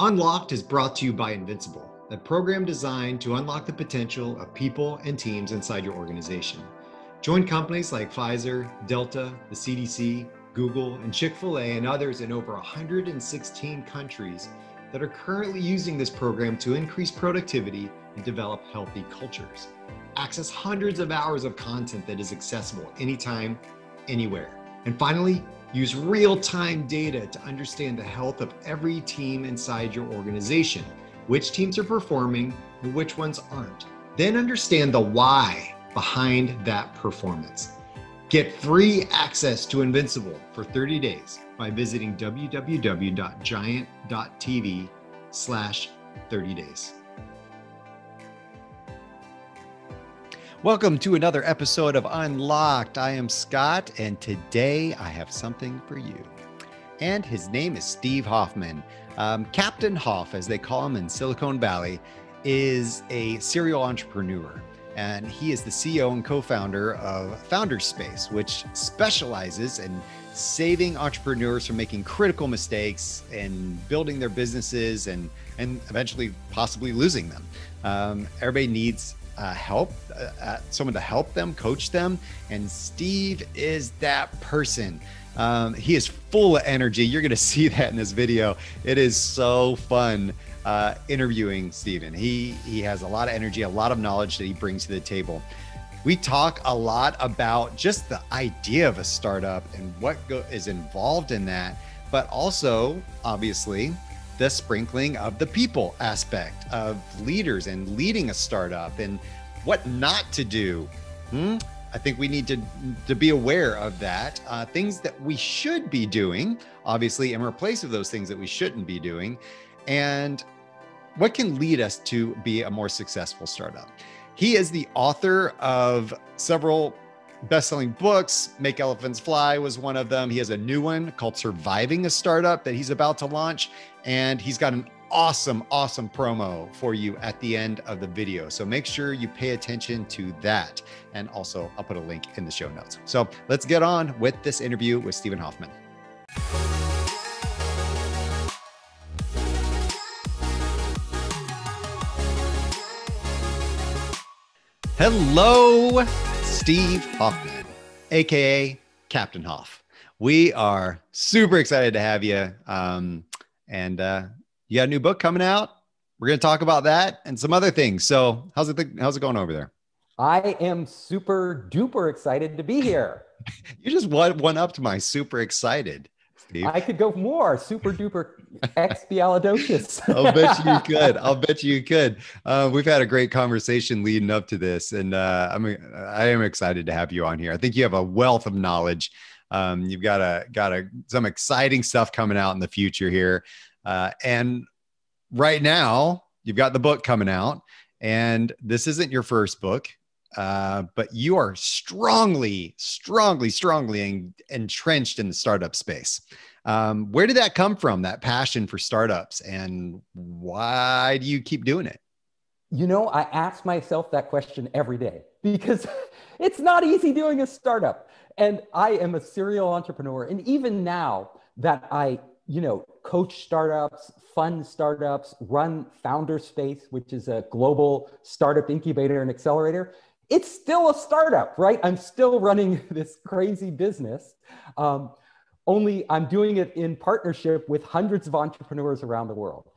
Unlocked is brought to you by Invincible, a program designed to unlock the potential of people and teams inside your organization. Join companies like Pfizer, Delta, the CDC, Google, and Chick-fil-A and others in over 116 countries that are currently using this program to increase productivity and develop healthy cultures. Access hundreds of hours of content that is accessible anytime, anywhere. And finally, use real-time data to understand the health of every team inside your organization, which teams are performing and which ones aren't. Then understand the why behind that performance. Get free access to Invincible for 30 days by visiting www.giant.tv/30days. Welcome to another episode of Unlocked. I am Scott, and today I have something for you. And his name is Steve Hoffman. Captain Hoff, as they call him in Silicon Valley, is a serial entrepreneur, and he is the CEO and co-founder of Founders Space, which specializes in saving entrepreneurs from making critical mistakes and building their businesses and eventually possibly losing them. Everybody needs help, someone to help them, coach them. And Steve is that person. He is full of energy. You're going to see that in this video. It is so fun interviewing Steven. He has a lot of energy, a lot of knowledge that he brings to the table. We talk a lot about just the idea of a startup and what is involved in that, but also obviously the sprinkling of the people aspect of leaders and leading a startup and what not to do. I think we need to be aware of that. Things that we should be doing, obviously, in replace of those things that we shouldn't be doing. And what can lead us to be a more successful startup. He is the author of several best-selling books. Make Elephants Fly was one of them. He has a new one called Surviving a Startup that he's about to launch. And he's got an awesome, awesome promo for you at the end of the video. So make sure you pay attention to that. And also I'll put a link in the show notes. So let's get on with this interview with Steve Hoffman. Hello, Steve Hoffman, AKA Captain Hoff. We are super excited to have you. You got a new book coming out. We're going to talk about that and some other things. So how's it going over there? I am super duper excited to be here. You just one-upped my super excited, Steve. I could go more super duper expialidocious. I'll bet you could. We've had a great conversation leading up to this, and I am excited to have you on here. I think you have a wealth of knowledge. You've got some exciting stuff coming out in the future here. And right now you've got the book coming out, and this isn't your first book, but you are strongly entrenched in the startup space. Where did that come from, that passion for startups, and why do you keep doing it? You know, I ask myself that question every day because it's not easy doing a startup. And I am a serial entrepreneur. And even now that I, coach startups, fund startups, run Founder Space, which is a global startup incubator and accelerator, it's still a startup, right? I'm still running this crazy business. Only I'm doing it in partnership with hundreds of entrepreneurs around the world.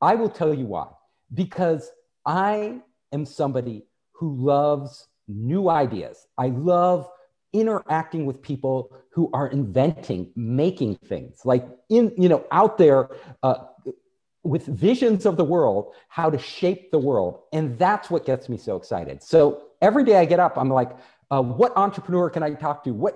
I will tell you why, because I am somebody who loves new ideas. I love interacting with people who are inventing, making things, like out there with visions of the world, how to shape the world. And that's what gets me so excited. So every day I get up, I'm like, what entrepreneur can I talk to?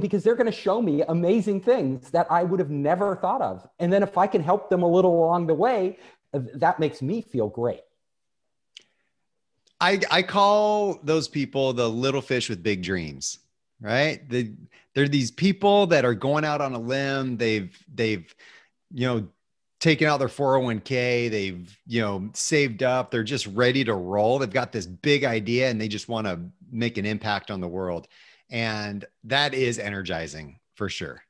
Because they're going to show me amazing things that I would have never thought of. And then if I can help them a little along the way, that makes me feel great. I call those people the little fish with big dreams, right? They're these people that are going out on a limb. They've taken out their 401k. They've, saved up. They're just ready to roll. They've got this big idea and they just want to make an impact on the world. And that is energizing for sure.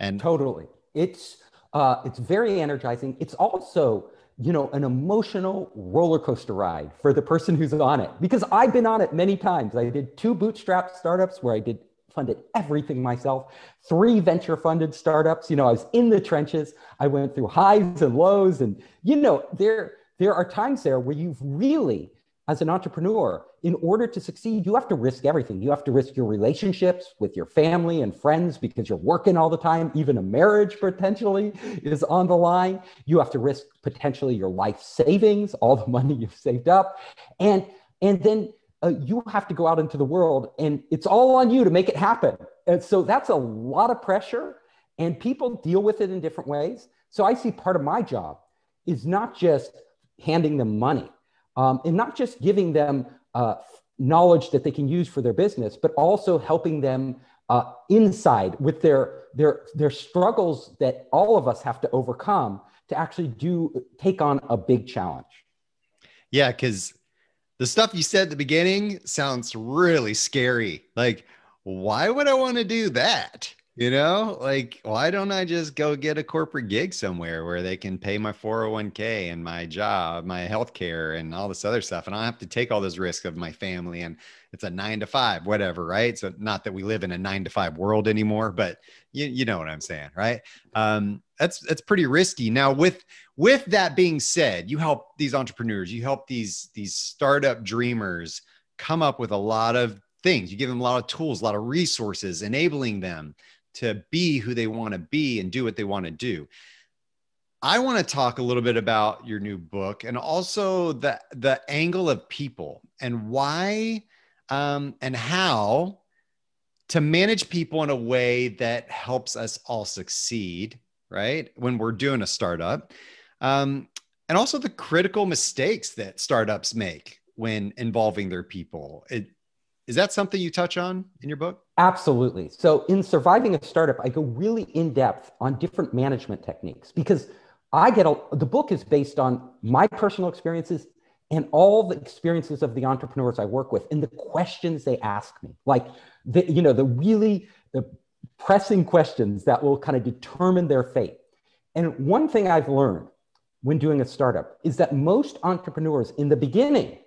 And totally. It's It's very energizing. It's also, you know, an emotional roller coaster ride for the person who's on it, because I've been on it many times. I did 2 bootstrap startups where I funded everything myself, 3 venture funded startups. You know, I was in the trenches. I went through highs and lows, and, you know, there are times there where you've really, as an entrepreneur, in order to succeed, you have to risk everything. You have to risk your relationships with your family and friends because you're working all the time. Even a marriage potentially is on the line. You have to risk potentially your life savings, all the money you've saved up. And then you have to go out into the world, and it's all on you to make it happen. And so that's a lot of pressure, and people deal with it in different ways. So I see part of my job is not just handing them money, and not just giving them knowledge that they can use for their business, but also helping them inside with their struggles that all of us have to overcome to actually take on a big challenge. Yeah, because the stuff you said at the beginning sounds really scary. Like, why would I want to do that? You know, like, why don't I just go get a corporate gig somewhere where they can pay my 401k and my job, my healthcare, and all this other stuff, and I don't have to take all this risk of my family, and it's a 9-to-5, whatever, right? So not that we live in a 9-to-5 world anymore, but you know what I'm saying, right? That's pretty risky. Now, with that being said, you help these entrepreneurs, you help these startup dreamers come up with a lot of things. You give them a lot of tools, a lot of resources, enabling them to be who they want to be and do what they want to do. I want to talk a little bit about your new book, and also the angle of people and why and how to manage people in a way that helps us all succeed, right? When we're doing a startup, and also the critical mistakes that startups make when involving their people. Is that something you touch on in your book? Absolutely. So in Surviving a Startup, I go really in depth on different management techniques, because the book is based on my personal experiences and all the experiences of the entrepreneurs I work with and the questions they ask me, like the pressing questions that will kind of determine their fate. And one thing I've learned when doing a startup is that most entrepreneurs in the beginning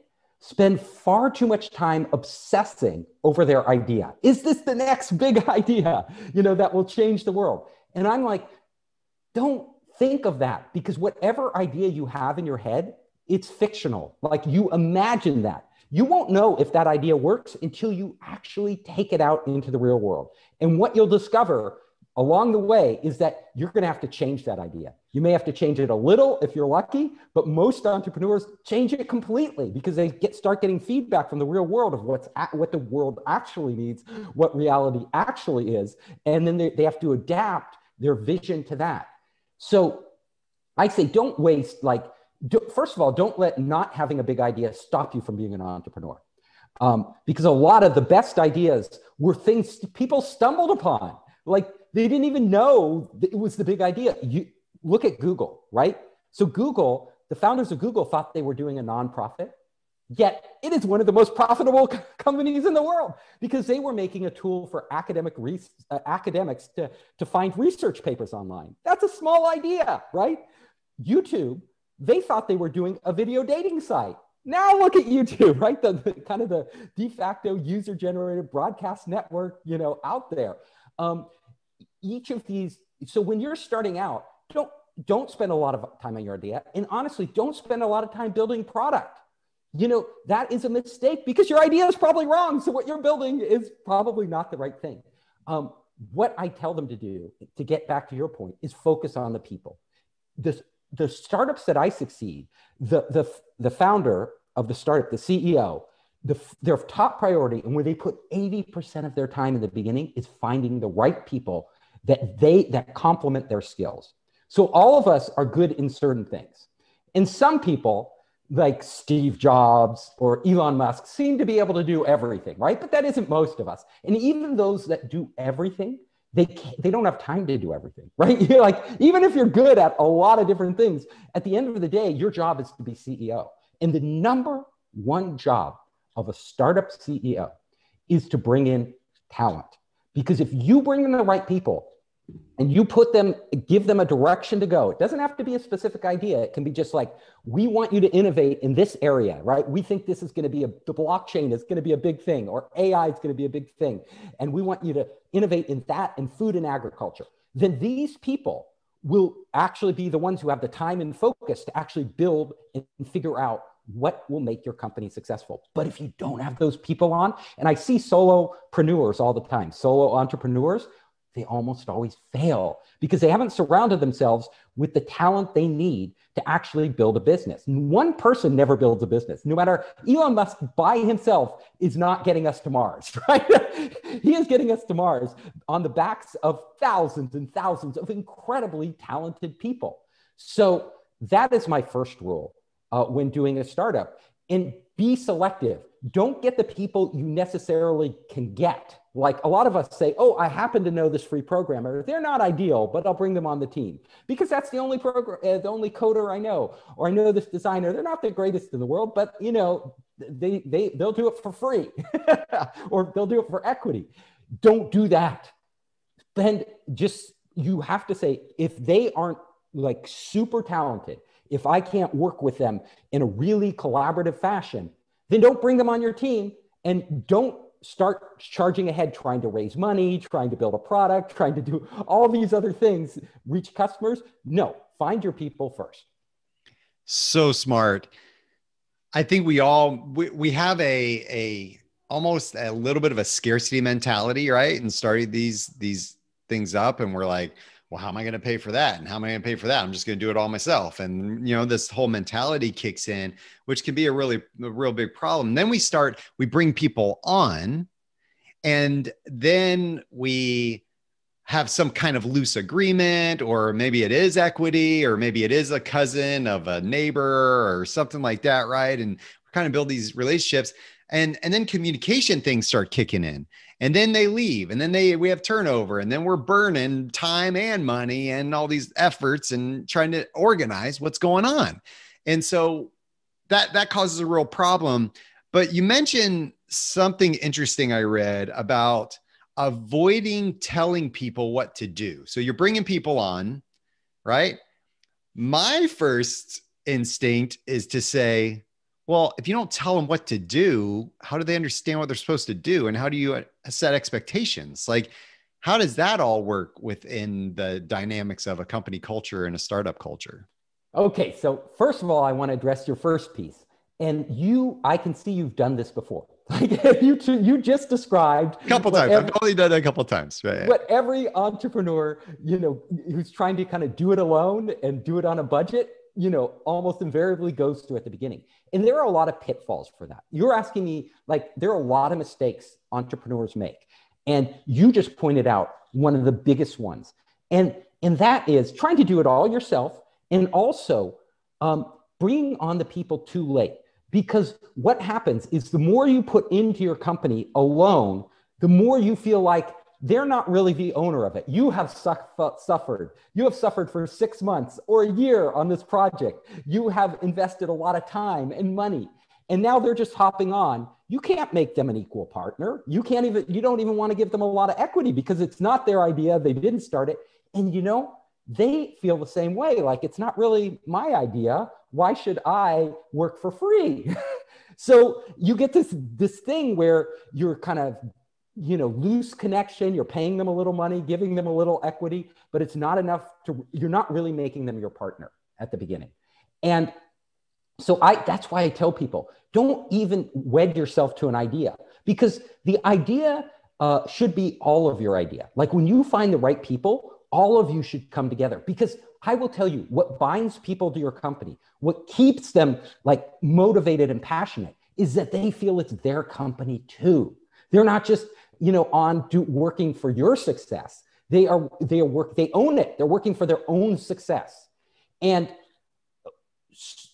spend far too much time obsessing over their idea. Is this the next big idea, you know, that will change the world? And I'm like, don't think of that, because whatever idea you have in your head, it's fictional. Like, you imagine that. You won't know if that idea works until you actually take it out into the real world. And what you'll discover along the way is that you're going to have to change that idea. You may have to change it a little if you're lucky, but most entrepreneurs change it completely because they start getting feedback from the real world of what the world actually needs, what reality actually is, and then they have to adapt their vision to that. So I say, don't waste, first of all, don't let not having a big idea stop you from being an entrepreneur, because a lot of the best ideas were things people stumbled upon. Like, they didn't even know that it was the big idea. You look at Google, right? So Google, the founders of Google thought they were doing a nonprofit, yet it is one of the most profitable companies in the world, because they were making a tool for academics to find research papers online. That's a small idea, right? YouTube, they thought they were doing a video dating site. Now look at YouTube, right? The kind of the de facto user-generated broadcast network, you know, out there. Each of these, so when you're starting out, don't spend a lot of time on your idea. And honestly, don't spend a lot of time building product. You know, that is a mistake, because your idea is probably wrong. So what you're building is probably not the right thing. What I tell them to do, to get back to your point, is focus on the people. The startups that I succeed, the founder of the startup, the CEO, their top priority, and where they put 80% of their time in the beginning, is finding the right people that complement their skills. So all of us are good in certain things. And some people, like Steve Jobs or Elon Musk, seem to be able to do everything, right? But that isn't most of us. And even those that do everything, they don't have time to do everything, right? You're like, even if you're good at a lot of different things, at the end of the day, your job is to be CEO. And the number one job of a startup CEO is to bring in talent. Because if you bring in the right people, and you put them, give them a direction to go. It doesn't have to be a specific idea. It can be just like, we want you to innovate in this area, right? We think this is going to be the blockchain is going to be a big thing, or AI is going to be a big thing. And we want you to innovate in that and food and agriculture. Then these people will actually be the ones who have the time and focus to actually build and figure out what will make your company successful. But if you don't have those people on, and I see solopreneurs all the time, solo entrepreneurs, they almost always fail because they haven't surrounded themselves with the talent they need to actually build a business. One person never builds a business. No matter, Elon Musk by himself is not getting us to Mars, right? He is getting us to Mars on the backs of thousands and thousands of incredibly talented people. So that is my first rule when doing a startup. And be selective. Don't get the people you necessarily can get. Like a lot of us say, oh, I happen to know this free programmer. They're not ideal, but I'll bring them on the team because that's the only coder I know, or I know this designer. They're not the greatest in the world, but you know, they'll do it for free or they'll do it for equity. Don't do that. Then just, you have to say, if they aren't like super talented, if I can't work with them in a really collaborative fashion, then don't bring them on your team and don't start charging ahead, trying to raise money, trying to build a product, trying to do all these other things, reach customers. No, find your people first. So smart. I think we all, we have a almost a little bit of a scarcity mentality, right? And started these things up and we're like, well, how am I going to pay for that? And how am I going to pay for that? I'm just going to do it all myself. And, you know, this whole mentality kicks in, which can be a real big problem. Then we bring people on and then we have some kind of loose agreement, or maybe it is equity, or maybe it is a cousin of a neighbor or something like that. Right. And we kind of build these relationships. And then communication things start kicking in, and then they leave, and then we have turnover, and then we're burning time and money and all these efforts and trying to organize what's going on. And so that causes a real problem. But you mentioned something interesting I read about avoiding telling people what to do. So you're bringing people on, right? My first instinct is to say, well, if you don't tell them what to do, how do they understand what they're supposed to do? And how do you set expectations? Like, how does that all work within the dynamics of a company culture and a startup culture? Okay. So first of all, I want to address your first piece. And I can see you've done this before. Like you just described a couple times. I've only done it a couple times. Right? What every entrepreneur, you know, who's trying to kind of do it alone and do it on a budget, you know, almost invariably goes through at the beginning. And there are a lot of pitfalls for that. You're asking me, like, there are a lot of mistakes entrepreneurs make. And you just pointed out one of the biggest ones. And that is trying to do it all yourself, and also bringing on the people too late. Because what happens is the more you put into your company alone, the more you feel like they're not really the owner of it. You have suffered. You have suffered for 6 months or a year on this project. You have invested a lot of time and money, and now they're just hopping on. You can't make them an equal partner. You don't even want to give them a lot of equity because it's not their idea. They didn't start it. And you know, they feel the same way. Like, it's not really my idea. Why should I work for free? So you get this thing where you're kind of, you know, loose connection, you're paying them a little money, giving them a little equity, but it's not enough you're not really making them your partner at the beginning. And so that's why I tell people, don't even wed yourself to an idea, because the idea should be all of your idea. Like, when you find the right people, all of you should come together, because I will tell you what binds people to your company, what keeps them like motivated and passionate, is that they feel it's their company too. They're not just, you know, working for your success. They own it. They're working for their own success. And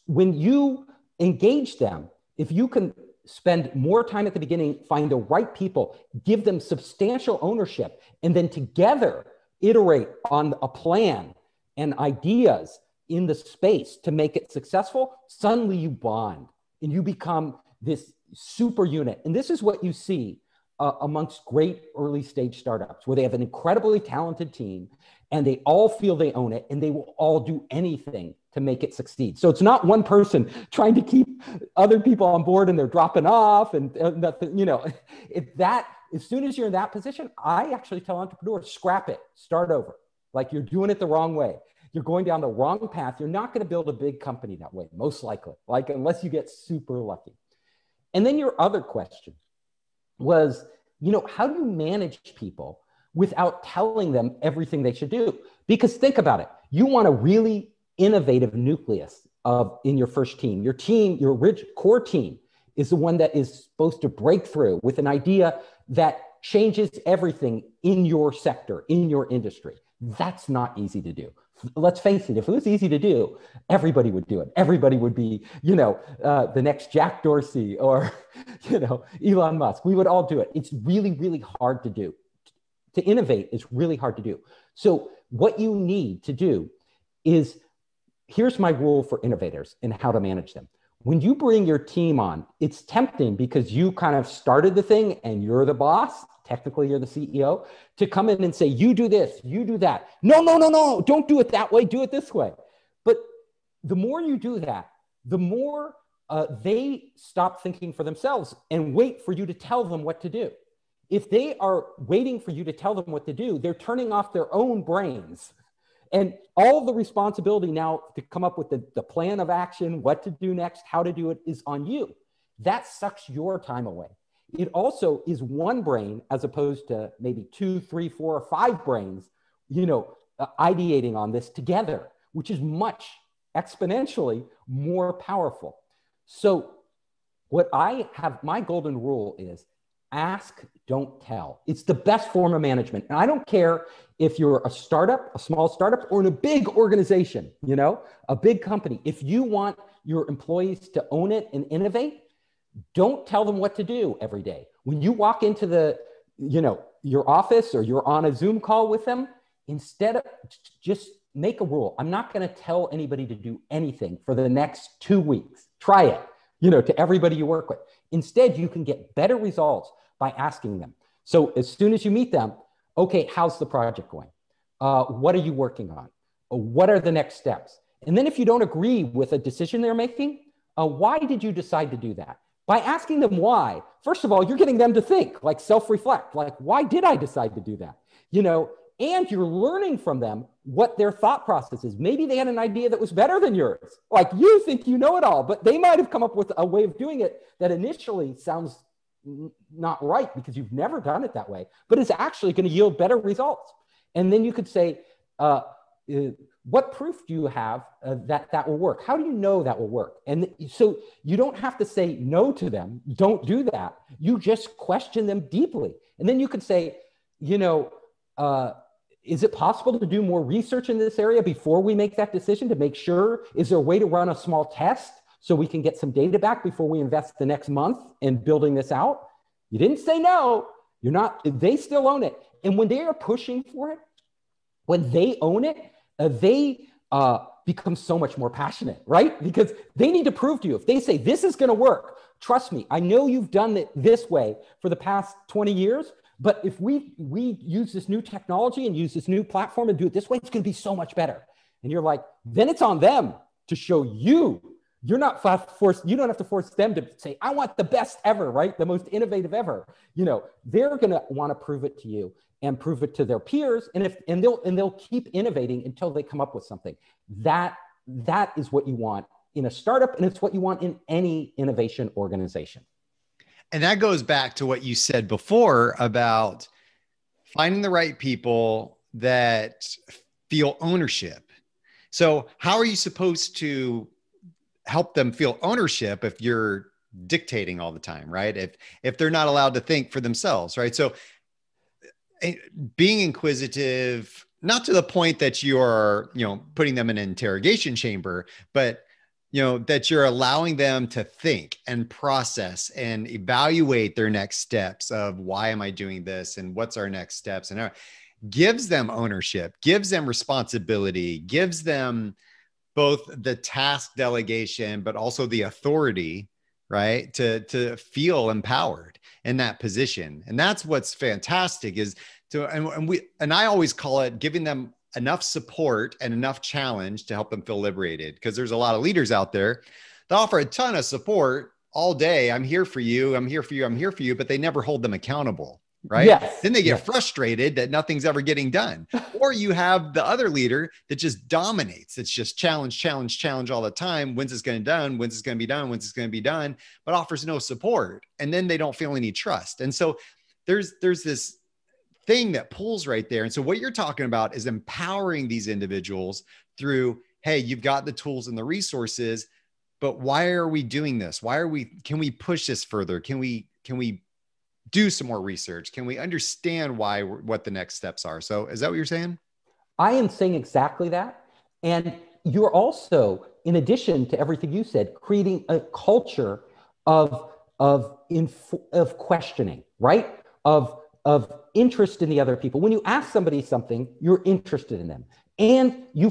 when you engage them, if you can spend more time at the beginning, find the right people, give them substantial ownership, and then together iterate on a plan and ideas in the space to make it successful, suddenly you bond and you become this super unit. And this is what you see amongst great early stage startups where they have an incredibly talented team and they all feel they own it and they will all do anything to make it succeed. So it's not one person trying to keep other people on board and they're dropping off and nothing, you know, if that, as soon as you're in that position, I actually tell entrepreneurs, scrap it, start over. Like you're doing it the wrong way. You're going down the wrong path. You're not going to build a big company that way, most likely, like unless you get super lucky. And then your other question was, you know, how do you manage people without telling them everything they should do? Because think about it. You want a really innovative nucleus in your first team. Your team, your core team is the one that is supposed to break through with an idea that changes everything in your sector, in your industry. That's not easy to do. Let's face it, if it was easy to do, everybody would do it. Everybody would be, you know, the next Jack Dorsey or, you know, Elon Musk. We would all do it. It's really, really hard to do. To innovate is really hard to do. So what you need to do is, here's my rule for innovators and how to manage them. When you bring your team on, it's tempting because you kind of started the thing and you're the boss. Technically, you're the CEO, to come in and say, you do this, you do that. No, no, no, no, don't do it that way, do it this way. But the more you do that, the more they stop thinking for themselves and wait for you to tell them what to do. If they are waiting for you to tell them what to do, they're turning off their own brains. And all the responsibility now to come up with the plan of action, what to do next, how to do it is on you. That sucks your time away. It also is one brain as opposed to maybe 2, 3, 4, or 5 brains, you know, ideating on this together, which is much exponentially more powerful. So what I have, my golden rule is ask, don't tell. It's the best form of management. And I don't care if you're a startup, a small startup, or in a big organization, you know, a big company. If you want your employees to own it and innovate, don't tell them what to do every day. When you walk into the, you know, your office or you're on a Zoom call with them, instead of just make a rule. I'm not going to tell anybody to do anything for the next 2 weeks. Try it, you know, to everybody you work with. Instead, you can get better results by asking them. So as soon as you meet them, okay, how's the project going? What are you working on? What are the next steps? And then if you don't agree with a decision they're making, why did you decide to do that? By asking them why, first of all, you're getting them to think, like self-reflect, like, why did I decide to do that? You know, and you're learning from them what their thought process is. Maybe they had an idea that was better than yours. Like you think you know it all, but they might've come up with a way of doing it that initially sounds not right because you've never done it that way, but it's actually gonna yield better results. And then you could say, what proof do you have that that will work? How do you know that will work? And so you don't have to say no to them. Don't do that. You just question them deeply. And then you could say, you know, is it possible to do more research in this area before we make that decision to make sure? Is there a way to run a small test so we can get some data back before we invest the next month in building this out? You didn't say no. You're not, they still own it. And when they are pushing for it, when they own it, they become so much more passionate, right? Because they need to prove to you, if they say, this is going to work, trust me, I know you've done it this way for the past 20 years, but if we use this new technology and use this new platform and do it this way, it's going to be so much better. And you're like, then it's on them to show you. You're not forced, you don't have to force them to say, I want the best ever, right? The most innovative ever. You know, they're going to want to prove it to you and prove it to their peers. And they'll keep innovating until they come up with something. That is what you want in a startup. And it's what you want in any innovation organization. And that goes back to what you said before about finding the right people that feel ownership. So how are you supposed to help them feel ownership if you're dictating all the time, right? If they're not allowed to think for themselves, right? So being inquisitive, not to the point that you are, you know, putting them in an interrogation chamber, but, you know, that you're allowing them to think and process and evaluate their next steps of why am I doing this and what's our next steps, and gives them ownership, gives them responsibility, gives them both the task delegation, but also the authority right? To feel empowered in that position. And that's what's fantastic is to, and I always call it giving them enough support and enough challenge to help them feel liberated. Because there's a lot of leaders out there that offer a ton of support all day. I'm here for you. I'm here for you. I'm here for you. But they never hold them accountable. Right. Yes. Then they get frustrated that nothing's ever getting done. Or you have the other leader that just dominates. It's just challenge, challenge, challenge all the time. When's this going to be done? When's this going to be done? When's this going to be done? But offers no support. And then they don't feel any trust. And so there's this thing that pulls right there. And so what you're talking about is empowering these individuals through, hey, you've got the tools and the resources, but why are we doing this? Why are we, can we push this further? Can we do some more research? Can we understand why, what the next steps are? So is that what you're saying? I am saying exactly that. And you're also, in addition to everything you said, creating a culture of questioning, right? Of interest in the other people. When you ask somebody something, you're interested in them. And you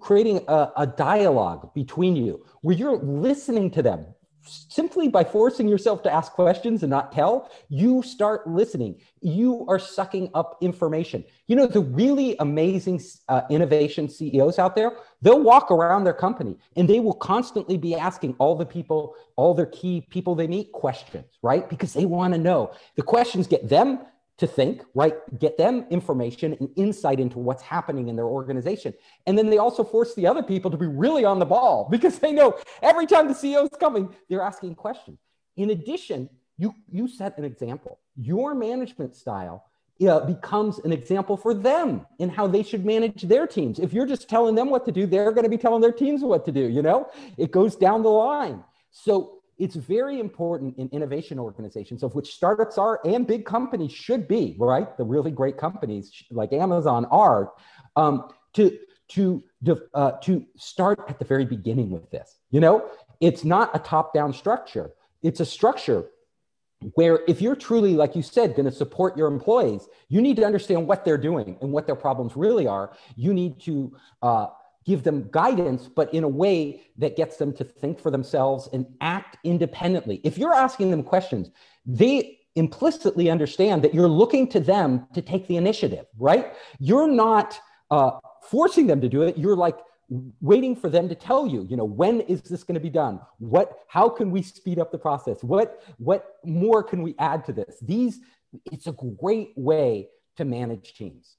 creating a dialogue between you where you're listening to them. Simply by forcing yourself to ask questions and not tell, you start listening. You are sucking up information. You know, the really amazing innovation CEOs out there, they'll walk around their company and they will constantly be asking all the people, all their key people they meet questions, right? Because they want to know. The questions get them to think, right? Get them information and insight into what's happening in their organization. And then they also force the other people to be really on the ball because they know every time the CEO is coming, they're asking questions. In addition, you set an example. Your management style becomes an example for them in how they should manage their teams. If you're just telling them what to do, they're going to be telling their teams what to do, you know? It goes down the line. So it's very important in innovation organizations, of which startups are and big companies should be, right? The really great companies like Amazon are, to start at the very beginning with this. You know, it's not a top-down structure. It's a structure where if you're truly, like you said, going to support your employees, you need to understand what they're doing and what their problems really are. You need to give them guidance, but in a way that gets them to think for themselves and act independently. If you're asking them questions, they implicitly understand that you're looking to them to take the initiative, right? You're not forcing them to do it. You're like waiting for them to tell you, you know, when is this going to be done? How can we speed up the process? What more can we add to this? It's a great way to manage teams.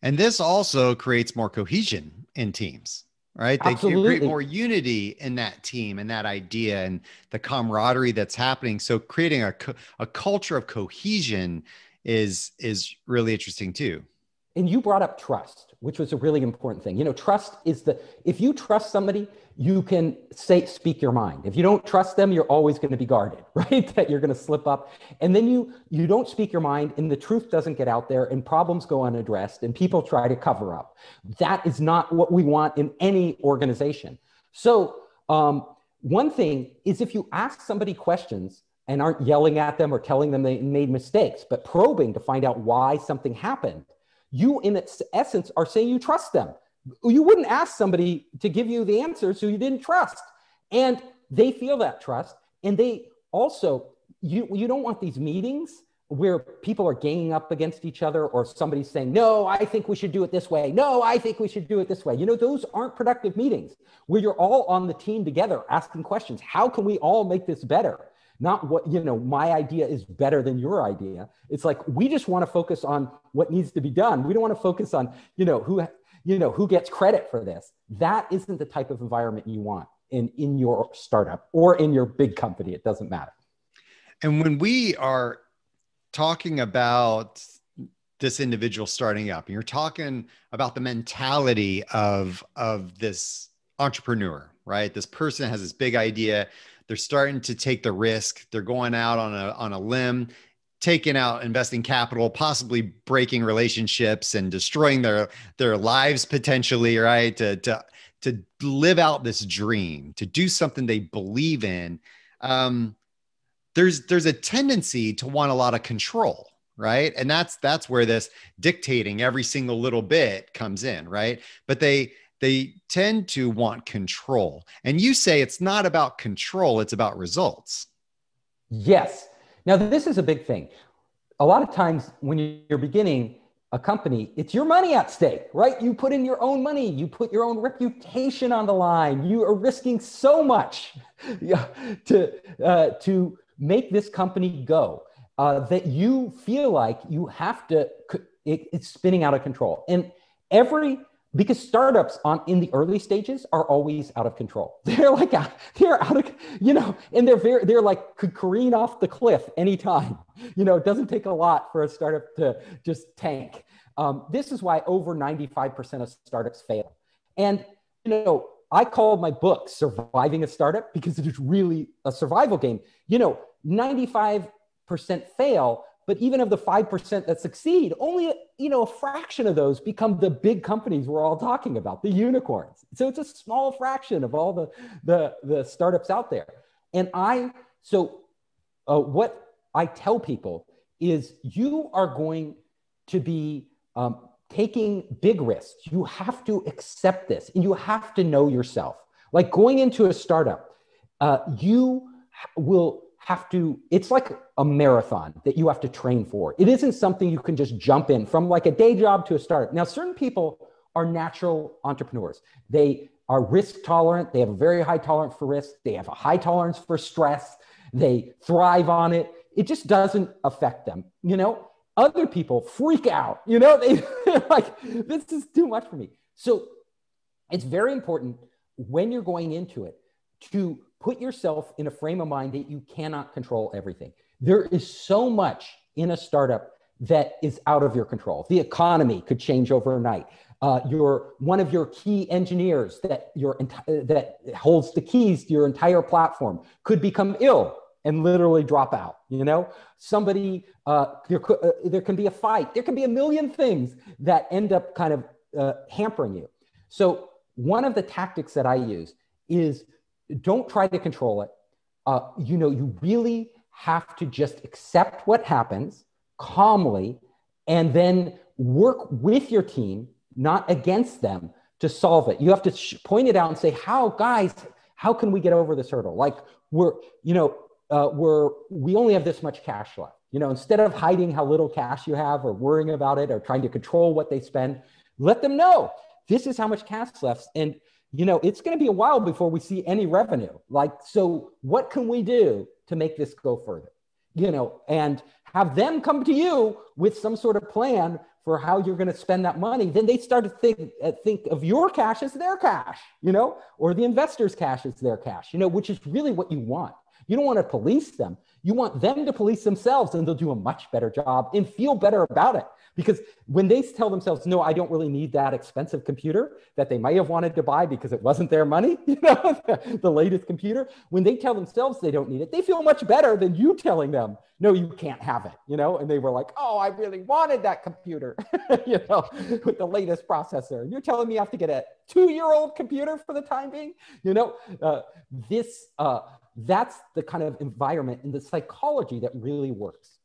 And this also creates more cohesion in teams, right? They create more unity in that team and that idea and the camaraderie that's happening. So creating a culture of cohesion is really interesting too. And you brought up trust, which was a really important thing. You know, trust is if you trust somebody, you can speak your mind. If you don't trust them, you're always going to be guarded, right? That you're going to slip up. And then you don't speak your mind and the truth doesn't get out there and problems go unaddressed and people try to cover up. That is not what we want in any organization. So one thing is if you ask somebody questions and aren't yelling at them or telling them they made mistakes, but probing to find out why something happened, you in its essence are saying you trust them. You wouldn't ask somebody to give you the answers who you didn't trust. And they feel that trust. And they also, you don't want these meetings where people are ganging up against each other or somebody's saying, no, I think we should do it this way. No, I think we should do it this way. You know, those aren't productive meetings where you're all on the team together asking questions. How can we all make this better? Not what, you know, my idea is better than your idea. It's like, we just want to focus on what needs to be done. We don't want to focus on, who gets credit for this. That isn't the type of environment you want in your startup or in your big company. It doesn't matter. And when we are talking about this individual starting up, and you're talking about the mentality of this entrepreneur, right? This person has this big idea. They're starting to take the risk. They're going out on a limb, taking out investing capital, possibly breaking relationships and destroying their lives potentially, right? To live out this dream, to do something they believe in. There's a tendency to want a lot of control, right? And that's where this dictating every single little bit comes in, right? But they they tend to want control. And you say it's not about control, it's about results. Yes. Now, this is a big thing. A lot of times when you're beginning a company, it's your money at stake, right? You put in your own money, you put your own reputation on the line. You are risking so much to make this company go that you feel like you have to, it's spinning out of control. And because startups in the early stages are always out of control. They're like, they're out of, and they're like, could careen off the cliff anytime. It doesn't take a lot for a startup to just tank. This is why over 95% of startups fail. And, I called my book Surviving a Startup because it is really a survival game. 95% fail. But even of the 5% that succeed, only a fraction of those become the big companies we're all talking about, the unicorns. So it's a small fraction of all the startups out there. And what I tell people is you are going to be taking big risks. You have to accept this and you have to know yourself. Like going into a startup, you will have to, it's like a marathon that you have to train for. It isn't something you can just jump in from like a day job to a startup. Now, certain people are natural entrepreneurs. They are risk tolerant. They have a very high tolerance for risk. They have a high tolerance for stress. They thrive on it. It just doesn't affect them. Other people freak out, they're like, this is too much for me. So it's very important when you're going into it to put yourself in a frame of mind that you cannot control everything. There is so much in a startup that is out of your control. The economy could change overnight. One of your key engineers that holds the keys to your entire platform could become ill and literally drop out. Somebody, there can be a fight. There can be a million things that end up kind of hampering you. So one of the tactics that I use is don't try to control it. You really have to just accept what happens calmly and then work with your team, not against them, to solve it. You have to point it out and say, how can we get over this hurdle? Like we only have this much cash left. Instead of hiding how little cash you have or worrying about it or trying to control what they spend, let them know this is how much cash left. And it's going to be a while before we see any revenue. Like, so what can we do to make this go further? And have them come to you with some sort of plan for how you're going to spend that money. Then they start to think of your cash as their cash, or the investor's cash as their cash, which is really what you want. You don't want to police them. You want them to police themselves, and they'll do a much better job and feel better about it. Because when they tell themselves, no, I don't really need that expensive computer that they might have wanted to buy because it wasn't their money, the latest computer, when they tell themselves they don't need it, they feel much better than you telling them, no, you can't have it, and they were like, oh, I really wanted that computer, with the latest processor. You're telling me I have to get a 2-year-old computer for the time being? That's the kind of environment and the psychology that really works.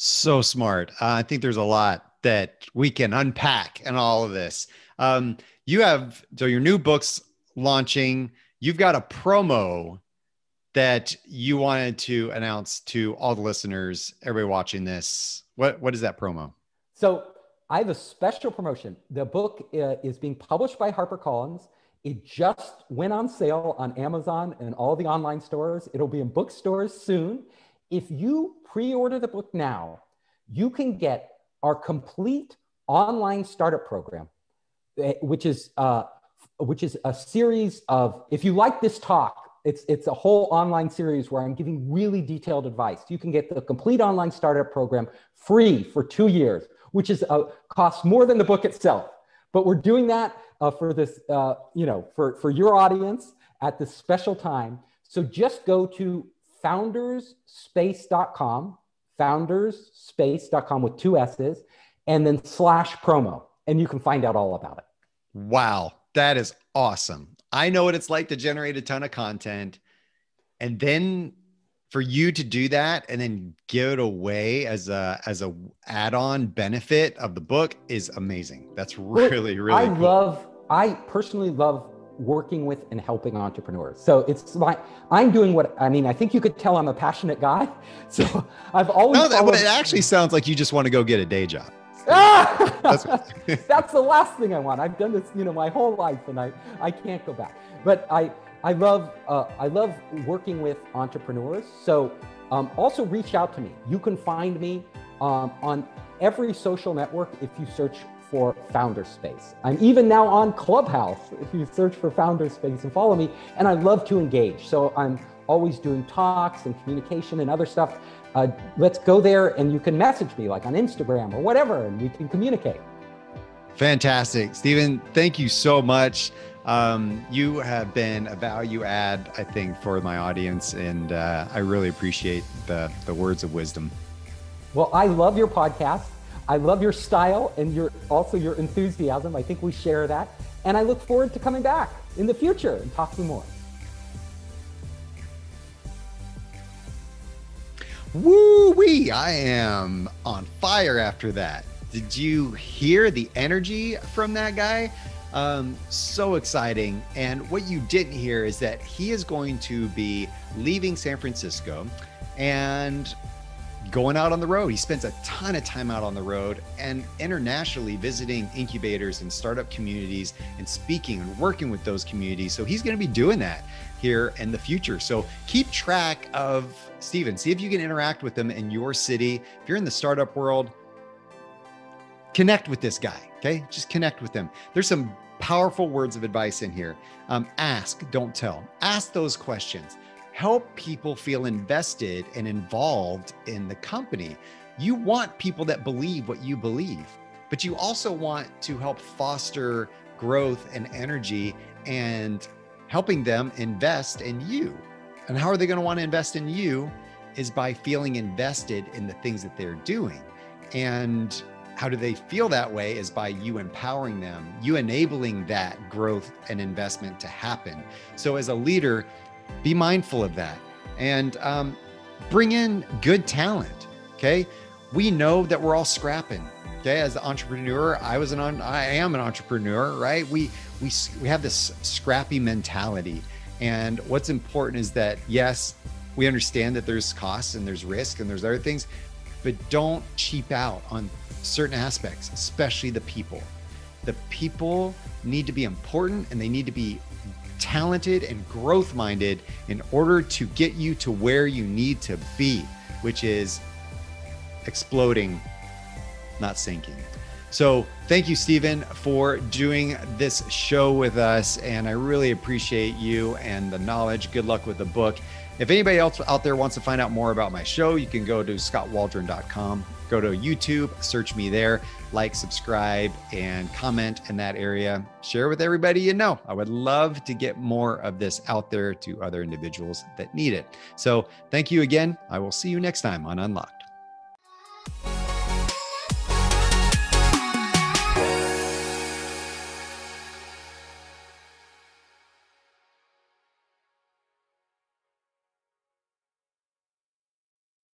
So smart. I think there's a lot that we can unpack in all of this. So your new book's launching. You've got a promo that you wanted to announce to all the listeners, everybody watching this. What is that promo? So I have a special promotion. The book is being published by HarperCollins. It just went on sale on Amazon and all the online stores. It'll be in bookstores soon. If you pre-order the book now, you can get our complete online startup program, which is a series of, if you like this talk, it's a whole online series where I'm giving really detailed advice. You can get the complete online startup program free for 2 years, which is costs more than the book itself. But we're doing that for this, for your audience at this special time. So just go to foundersspace.com, foundersspace.com with 2 S's, and then /promo, and you can find out all about it. Wow, that is awesome. I know what it's like to generate a ton of content, and then for you to do that and then give it away as a add-on benefit of the book is amazing. That's really cool. I love I personally love working with and helping entrepreneurs. So it's like, I'm doing what, I mean, I think you could tell I'm a passionate guy. So I've always— No, but it actually sounds like you just want to go get a day job. That's the last thing I want. I've done this, you know, my whole life, and I can't go back. But I love working with entrepreneurs. So also reach out to me. You can find me on every social network if you search for Founders Space. I'm even now on Clubhouse if you search for Founders Space and follow me. And I love to engage. So I'm always doing talks and communication and other stuff. Let's go there, and you can message me like on Instagram or whatever, and we can communicate. Fantastic. Stephen, thank you so much. You have been a value add, I think, for my audience. And I really appreciate the words of wisdom. Well, I love your podcast. I love your style and also your enthusiasm. I think we share that. And I look forward to coming back in the future and talking more. Woo-wee, I am on fire after that. Did you hear the energy from that guy? So exciting. And what you didn't hear is that he is going to be leaving San Francisco and going out on the road. He spends a ton of time out on the road and internationally visiting incubators and startup communities and speaking and working with those communities. So he's going to be doing that here in the future. So keep track of Stephen. See if you can interact with him in your city. If you're in the startup world, connect with this guy. Okay. Just connect with him. There's some powerful words of advice in here. Ask, don't tell. Ask those questions. Help people feel invested and involved in the company. You want people that believe what you believe, but you also want to help foster growth and energy and helping them invest in you. And how are they going to want to invest in you is by feeling invested in the things that they're doing. And how do they feel that way is by you empowering them, you enabling that growth and investment to happen. So as a leader, be mindful of that and bring in good talent. Okay. We know that we're all scrapping. Okay. As an entrepreneur, I am an entrepreneur, right? We have this scrappy mentality, and what's important is that, yes, we understand that there's costs and there's risk and there's other things, but don't cheap out on certain aspects, especially the people. The people need to be important, and they need to be talented and growth-minded in order to get you to where you need to be, which is exploding, not sinking. So thank you, Stephen, for doing this show with us. And I really appreciate you and the knowledge. Good luck with the book. If anybody else out there wants to find out more about my show, you can go to scottwaldron.com, go to YouTube, search me there, like, subscribe, and comment in that area. Share with everybody you know. I would love to get more of this out there to other individuals that need it. So thank you again. I will see you next time on Unlocked.